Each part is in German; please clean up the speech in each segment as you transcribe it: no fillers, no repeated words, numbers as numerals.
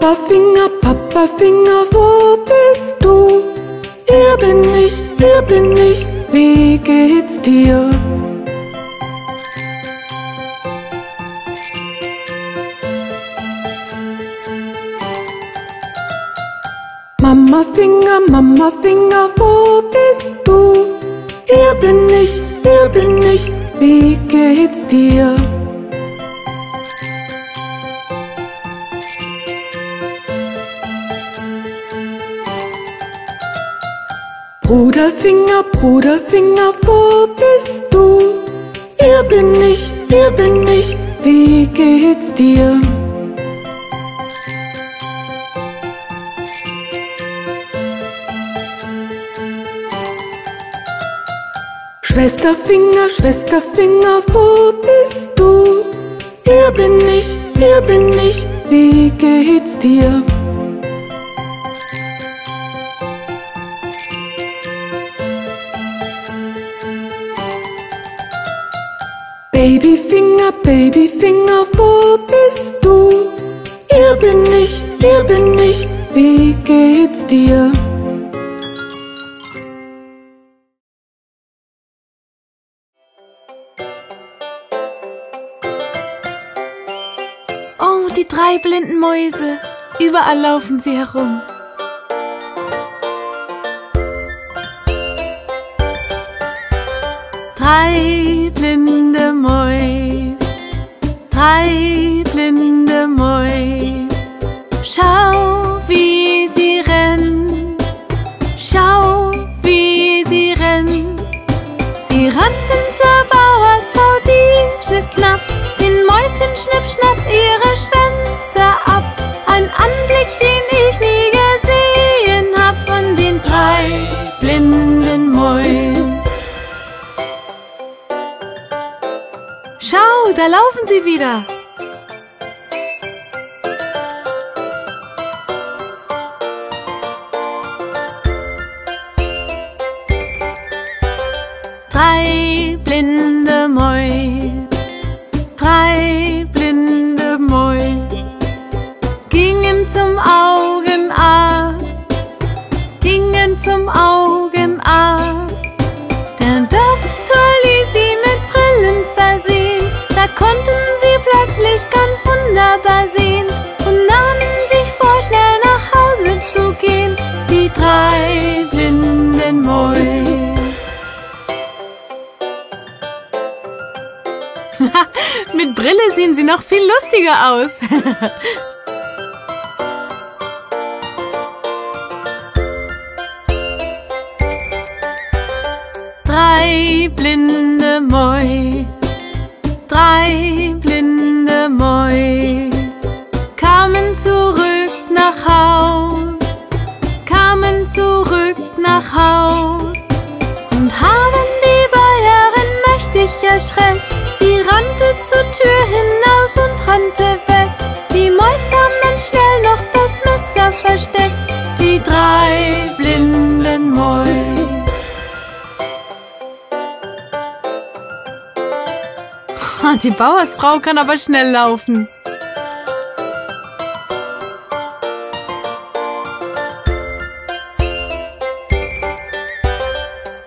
Papa Finger, wo bist du? Hier bin ich, wie geht's dir? Mama Finger, wo bist du? Hier bin ich, wie geht's dir? Bruder Finger, wo bist du? Hier bin ich, wie geht's dir? Schwester Finger, wo bist du? Hier bin ich, wie geht's dir? Baby Finger, wo bist du? Hier bin ich, wie geht's dir? Oh, die drei blinden Mäuse. Überall laufen sie herum. Drei blinde Mäuse, drei blinde Mäuse, schau, wie sie rennen, schau, wie sie rennen. Sie rannten zur Bauersfrau, die schnitt knapp den Mäuschen schnipp schnapp ihre Schwänze ab. Ein Anblick, den ich nie gesehen hab, von den drei blinden Mäusen. Schau, da laufen sie wieder. Drei blinde Mäuse, drei blinde Mäuse, gingen zum Augenarzt, gingen zum Augenarzt. Der Doktor ließ sie mit Brillen versehen. Da konnten sie plötzlich ganz wunderbar sehen und nahmen sich vor, schnell nach Hause zu gehen. Die drei blinden Mäuse. Mit Brille sehen sie noch viel lustiger aus. Drei blinde Mäuse, drei blinde Mäuse, kamen zurück nach Haus, kamen zurück nach Haus. Und haben die Bäuerin mächtig erschreckt, sie rannte zur Tür hinaus und rannte weg. Die Mäuse haben dann schnell noch das Messer versteckt, die drei blinden Mäuse. Die Bauersfrau kann aber schnell laufen.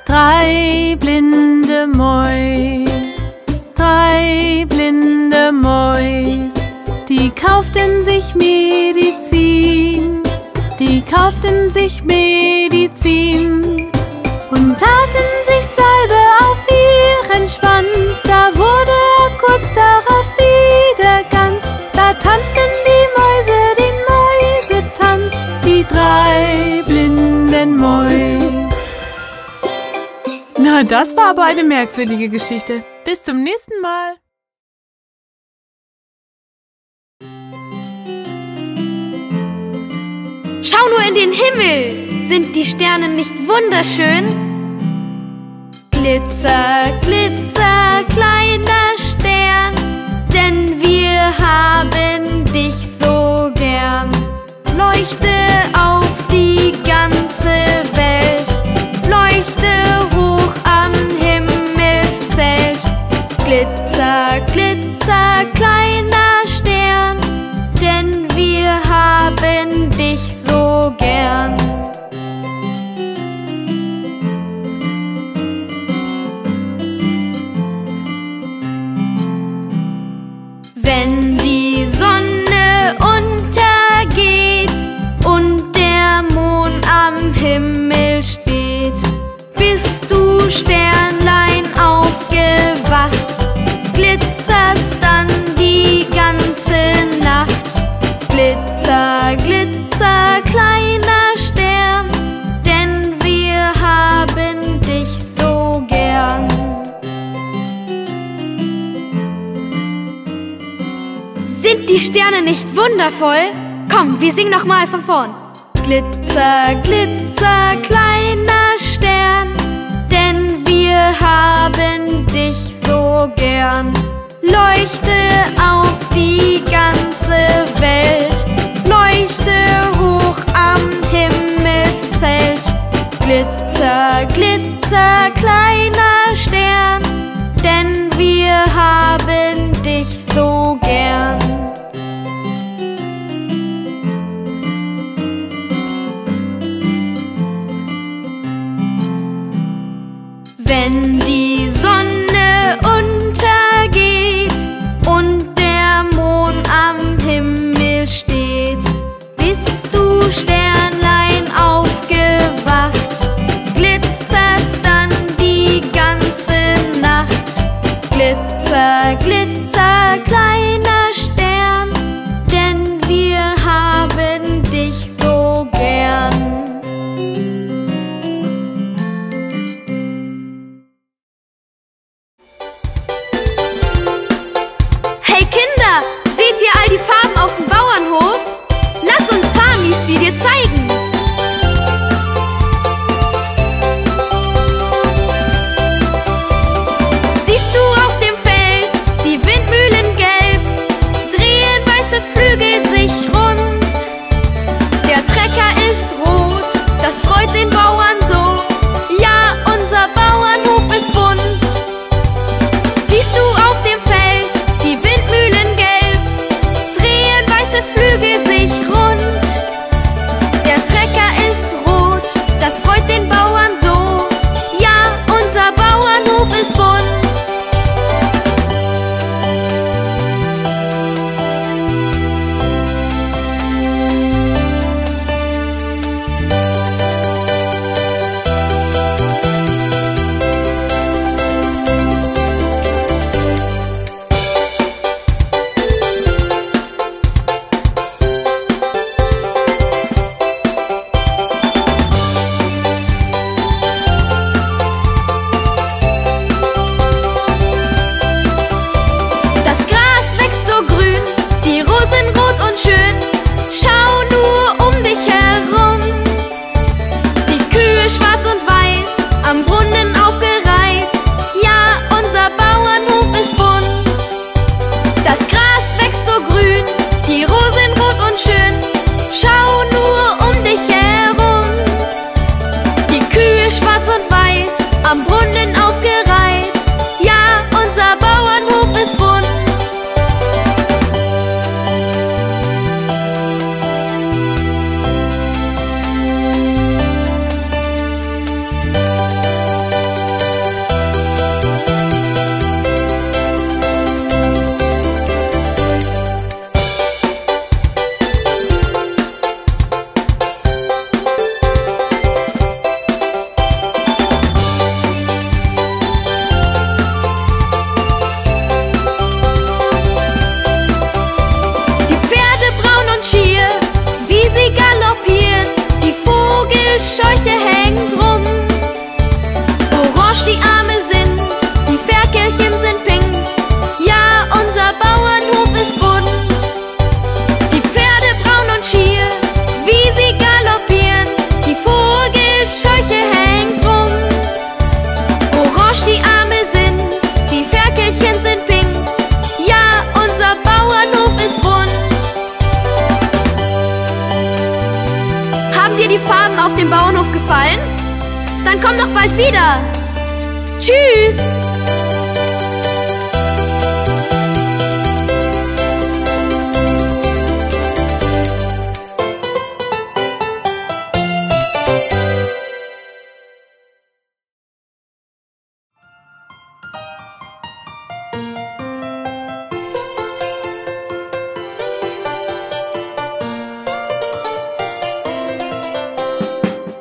Drei blinde Mäuse, drei blinde Mäuse, die kauften sich Medizin, die kauften sich Medizin und taten sich Salbe auf ihren Schwanz. Da wurde kurz darauf wieder ganz, da tanzten die Mäuse den Mäusetanz, die drei blinden Mäuse. Na, das war aber eine merkwürdige Geschichte. Bis zum nächsten Mal. Schau nur in den Himmel! Sind die Sterne nicht wunderschön? Glitzer, glitzer, kleiner Stern, denn wir haben dich so gern. Leuchte auf die ganze Welt, leuchte hoch am Himmelszelt. Glitzer, glitzer, kleiner Stern, denn wir haben Sind die Sterne nicht wundervoll? Komm, wir singen nochmal von vorn. Glitzer, glitzer, kleiner Stern, denn wir haben dich so gern. Leuchte auf die ganze Welt, leuchte hoch am Himmelszelt. Glitzer, glitzer, kleiner Stern, denn wir haben dich so gern. Wenn die Sonne untergeht und der Mond am Himmel steht, bist du Sternlein aufgewacht, glitzerst dann die ganze Nacht. Glitzer, glitzer, kleiner Stern, denn wir haben dich so gern.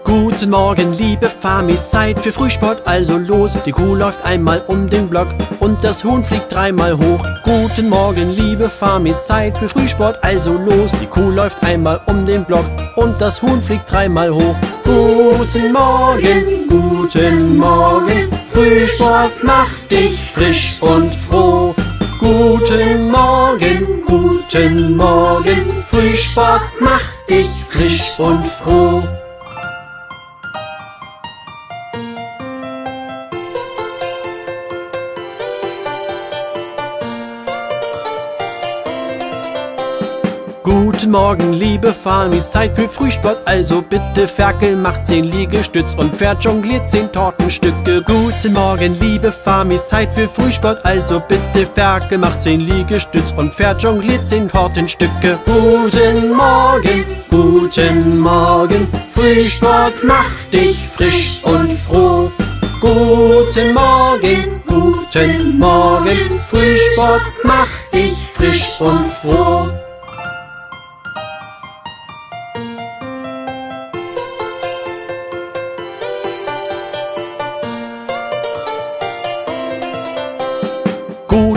Guten Morgen, liebe Famis, Zeit für Frühsport, also los. Die Kuh läuft einmal um den Block und das Huhn fliegt dreimal hoch. Guten Morgen, liebe Famis, Zeit für Frühsport, also los. Die Kuh läuft einmal um den Block und das Huhn fliegt dreimal hoch. Guten Morgen, Frühsport macht dich frisch und froh. Guten Morgen, guten Morgen, Frühsport macht dich frisch und froh. Guten Morgen, liebe Farmis, Zeit für Frühsport, also bitte Ferkel macht 10 Liegestütz und Pferd jongliert 10 Tortenstücke. Guten Morgen, liebe Farmis, Zeit für Frühsport, also bitte Ferkel macht 10 Liegestütz und Pferd jongliert 10 Tortenstücke. Guten Morgen, Frühsport macht dich frisch und froh. Guten Morgen, Frühsport macht dich frisch und froh.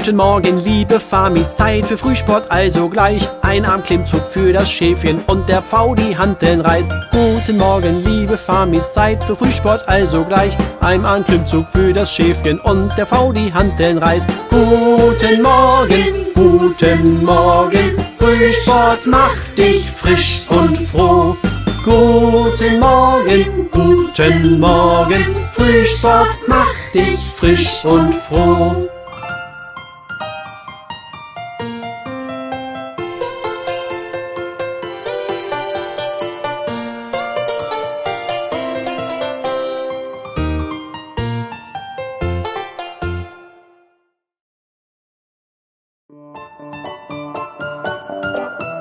Guten Morgen, liebe Farmis, Zeit für Frühsport, also gleich. Ein Armklimmzug für das Schäfchen und der Pfau die Hanteln reißt. Guten Morgen, liebe Farmis, Zeit für Frühsport, also gleich. Ein Armklimmzug für das Schäfchen und der Pfau die Hanteln reißt. Guten Morgen, Frühsport macht dich frisch und froh. Guten Morgen, Frühsport macht dich frisch und froh.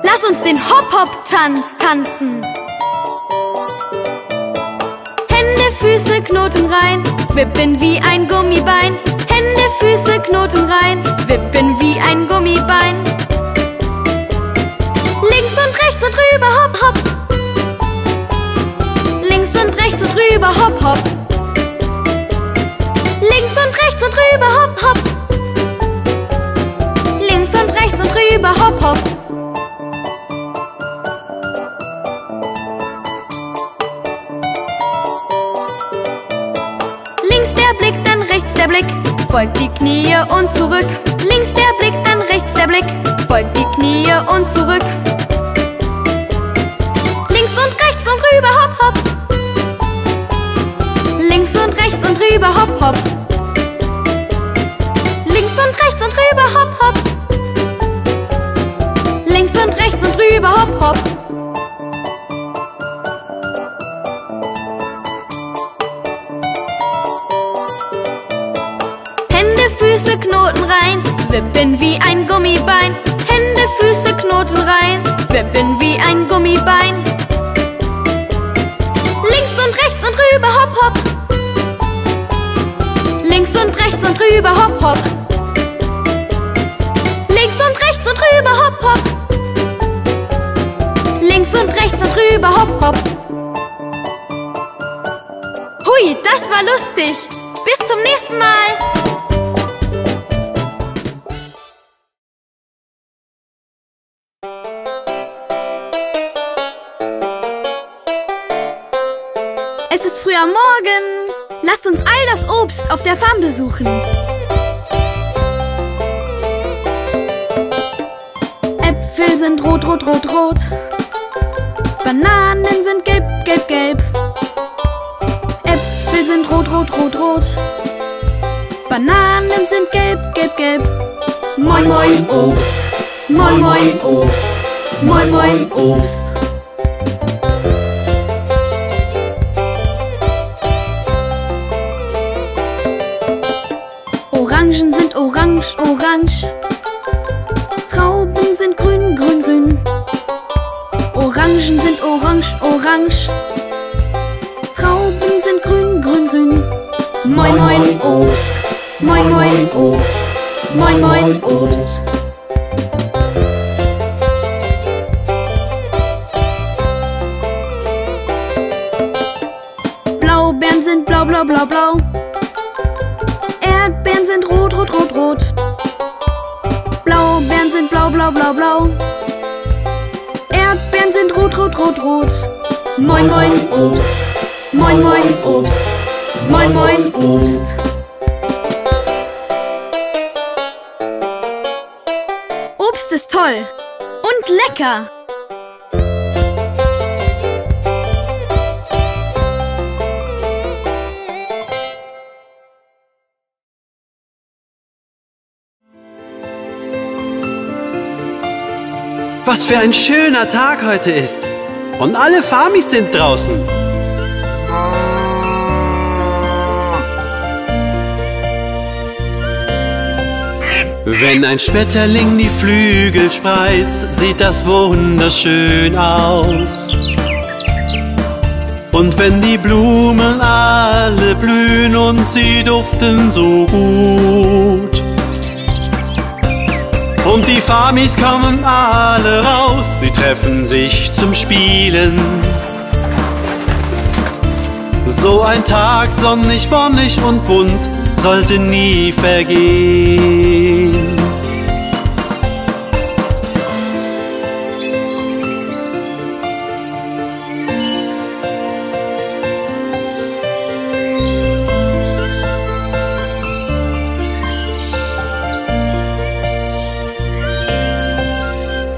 Lass uns den Hop-Hop-Tanz tanzen. Hände, Füße, Knoten rein, wippen wie ein Gummibein. Hände, Füße, Knoten rein, wippen wie ein Gummibein. Links und rechts und rüber, hopp, hopp. Links und rechts und rüber, hopp, hopp. Links und rechts und rüber, hopp, hopp. Links und rechts und rüber, hopp, hopp. Blick, beugt die Knie und zurück. Links der Blick, dann rechts der Blick, beugt die Knie und zurück. Links und rechts und rüber, hopp, hopp. Links und rechts und rüber, hopp, hopp. Links und rechts und rüber, hopp, hopp. Links und rechts und rüber, hopp, hopp. Füße, Knoten rein, wippen wie ein Gummibein. Hände, Füße, Knoten rein, wippen wie ein Gummibein. Links und rechts und rüber, hopp, hopp. Links und rechts und rüber, hopp, hopp. Links und rechts und rüber, hopp, hopp. Links und rechts und rüber, hopp, hopp. Hui, das war lustig. Bis zum nächsten Mal. Morgen! Lasst uns all das Obst auf der Farm besuchen. Äpfel sind rot, rot, rot, rot. Bananen sind gelb, gelb, gelb. Äpfel sind rot, rot, rot, rot. Bananen sind gelb, gelb, gelb. Moin, moin, Obst. Moin, moin, Obst. Moin, moin, Obst. Orangen sind orange, orange. Trauben sind grün, grün, grün. Orangen sind orange, orange. Trauben sind grün, grün, grün. Moin, moin, Obst. Moin, moin, Obst. Moin, moin, Obst. Blaubeeren sind blau, blau, blau, blau. Blaubeeren sind blau, blau, blau, blau. Erdbeeren sind rot, rot, rot, rot. Moin, moin, Obst. Moin, moin, Obst. Moin, moin, Obst. toll und lecker. Was für ein schöner Tag heute ist. Und alle Farmis sind draußen. Wenn ein Schmetterling die Flügel spreizt, sieht das wunderschön aus. Und wenn die Blumen alle blühen und sie duften so gut. Und die Farmis kommen alle raus, sie treffen sich zum Spielen. So ein Tag sonnig, wonnig und bunt sollte nie vergehen.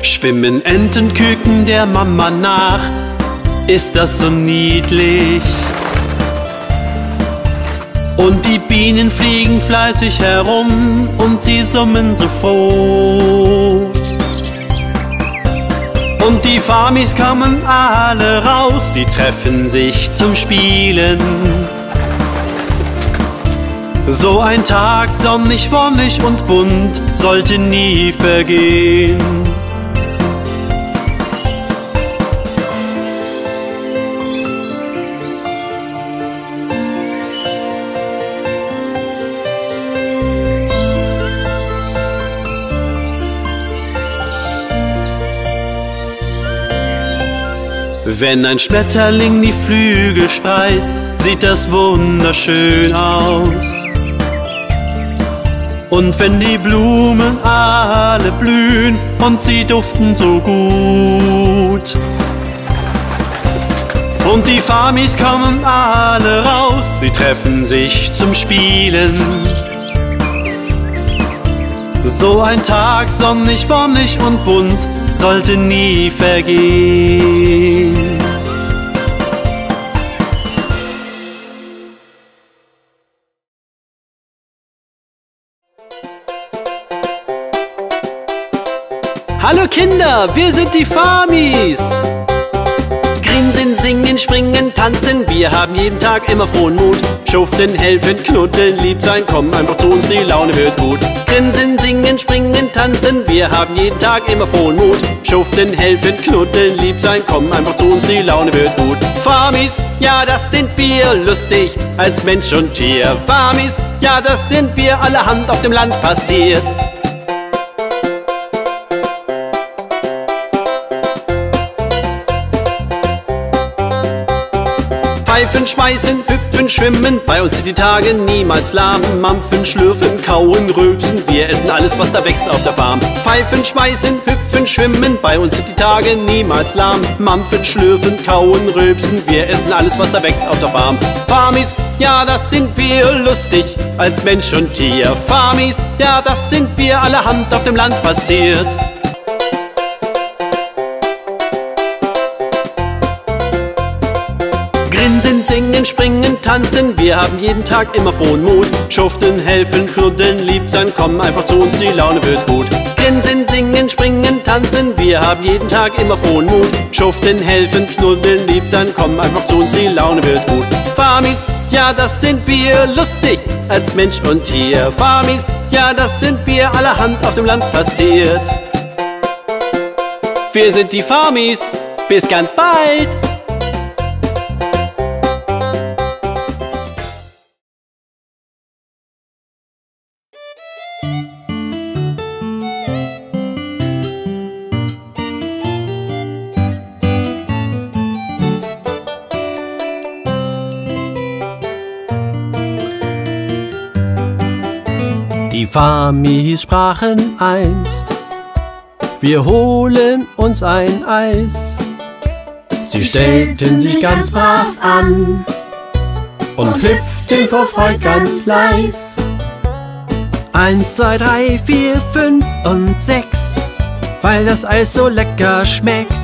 Schwimmen Entenküken der Mama nach, ist das so niedlich. Und die Bienen fliegen fleißig herum und sie summen so froh. Und die Farmis kommen alle raus, sie treffen sich zum Spielen. So ein Tag sonnig, wonnig und bunt sollte nie vergehen. Wenn ein Schmetterling die Flügel spreizt, sieht das wunderschön aus. Und wenn die Blumen alle blühen und sie duften so gut. Und die Farmis kommen alle raus, sie treffen sich zum Spielen. So ein Tag sonnig, wonnig und bunt sollte nie vergehen. Hallo Kinder, wir sind die Farmis. Grinsen, singen, springen, tanzen, wir haben jeden Tag immer frohen Mut. Schuften, helfen, knuddeln, lieb sein, komm einfach zu uns, die Laune wird gut. Grinsen, singen, springen, tanzen, wir haben jeden Tag immer frohen Mut. Schuften, helfen, knuddeln, lieb sein, komm einfach zu uns, die Laune wird gut. Farmis, ja das sind wir, lustig als Mensch und Tier. Farmis, ja das sind wir, allerhand auf dem Land passiert. Pfeifen, schmeißen, hüpfen, schwimmen, bei uns sind die Tage niemals lahm. Mampfen, schlürfen, kauen, rülpsen, wir essen alles, was da wächst auf der Farm. Pfeifen, schmeißen, hüpfen, schwimmen, bei uns sind die Tage niemals lahm. Mampfen, schlürfen, kauen, rülpsen, wir essen alles, was da wächst auf der Farm. Farmis, ja das sind wir, lustig als Mensch und Tier. Farmis, ja das sind wir, allerhand auf dem Land passiert. Grinsen, singen, springen, tanzen, wir haben jeden Tag immer frohen Mut. Schuften, helfen, knuddeln, lieb sein, komm einfach zu uns, die Laune wird gut. Grinsen, singen, springen, tanzen, wir haben jeden Tag immer frohen Mut. Schuften, helfen, knuddeln, lieb sein, komm einfach zu uns, die Laune wird gut. Farmis, ja das sind wir, lustig als Mensch und Tier. Farmis, ja das sind wir, allerhand auf dem Land passiert. Wir sind die Farmis, bis ganz bald! Die Farmis sprachen einst, wir holen uns ein Eis. Sie stellten sich ganz brav an und hüpften vor Freude ganz leis. 1, 2, 3, 4, 5 und 6, weil das Eis so lecker schmeckt.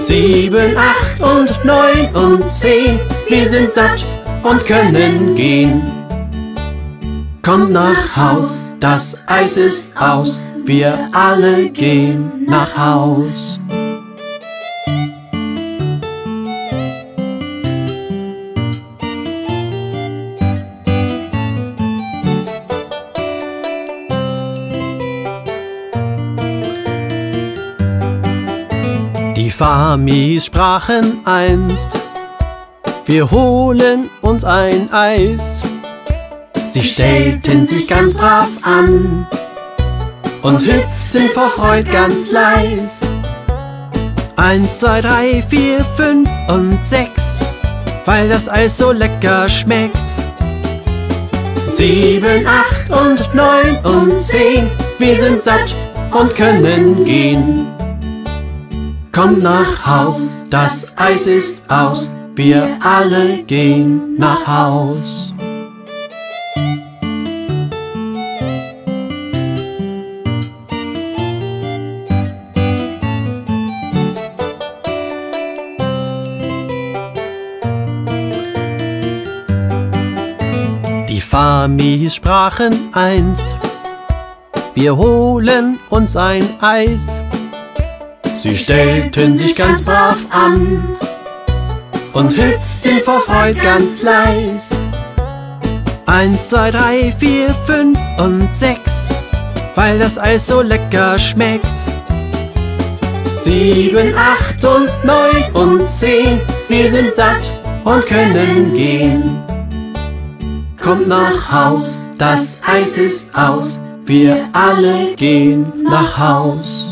7, 8 und 9 und 10, wir sind satt und können gehen. Kommt nach Haus, das Eis ist aus, wir alle gehen nach Haus. Die Famis sprachen einst, wir holen uns ein Eis. Sie stellten sich ganz brav an und hüpften vor Freud ganz leis. 1, 2, 3, 4, 5 und 6, weil das Eis so lecker schmeckt. 7, 8 und 9 und 10, wir sind satt und können gehen. Kommt nach Haus, das Eis ist aus, wir alle gehen nach Haus. Die Famis sprachen einst, wir holen uns ein Eis. Sie stellten sich ganz brav an und hüpften vor Freud ganz leis. 1, 2, 3, 4, 5 und 6, weil das Eis so lecker schmeckt. 7, 8 und 9 und 10, wir sind satt und können gehen. Kommt nach Haus, das Eis ist aus, wir alle gehen nach Haus.